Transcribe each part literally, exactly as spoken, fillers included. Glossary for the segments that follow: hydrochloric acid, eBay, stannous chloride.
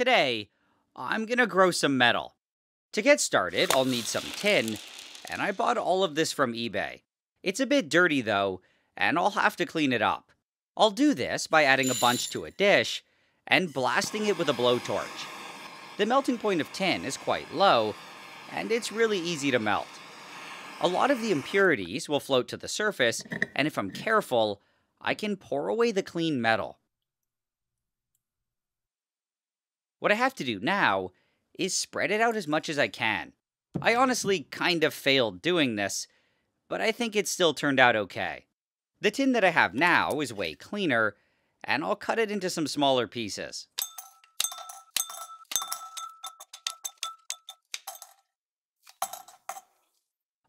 Today, I'm gonna grow some metal. To get started, I'll need some tin, and I bought all of this from eBay. It's a bit dirty though, and I'll have to clean it up. I'll do this by adding a bunch to a dish and blasting it with a blowtorch. The melting point of tin is quite low, and it's really easy to melt. A lot of the impurities will float to the surface, and if I'm careful, I can pour away the clean metal. What I have to do now is spread it out as much as I can. I honestly kind of failed doing this, but I think it still turned out okay. The tin that I have now is way cleaner, and I'll cut it into some smaller pieces.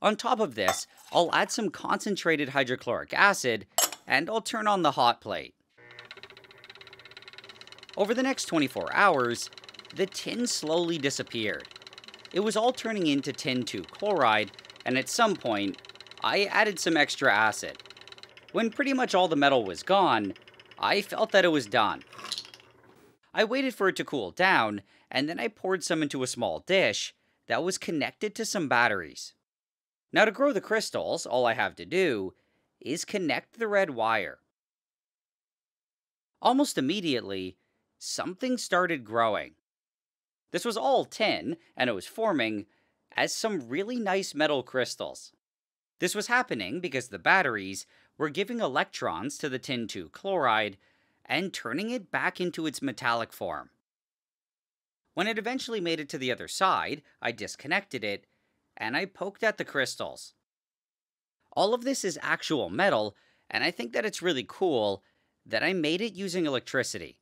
On top of this, I'll add some concentrated hydrochloric acid, and I'll turn on the hot plate. Over the next twenty-four hours, the tin slowly disappeared. It was all turning into tin two chloride, and at some point, I added some extra acid. When pretty much all the metal was gone, I felt that it was done. I waited for it to cool down, and then I poured some into a small dish that was connected to some batteries. Now to grow the crystals, all I have to do is connect the red wire. Almost immediately, something started growing. This was all tin, and it was forming as some really nice metal crystals. This was happening because the batteries were giving electrons to the tin two chloride and turning it back into its metallic form. When it eventually made it to the other side, I disconnected it, and I poked at the crystals. All of this is actual metal, and I think that it's really cool that I made it using electricity.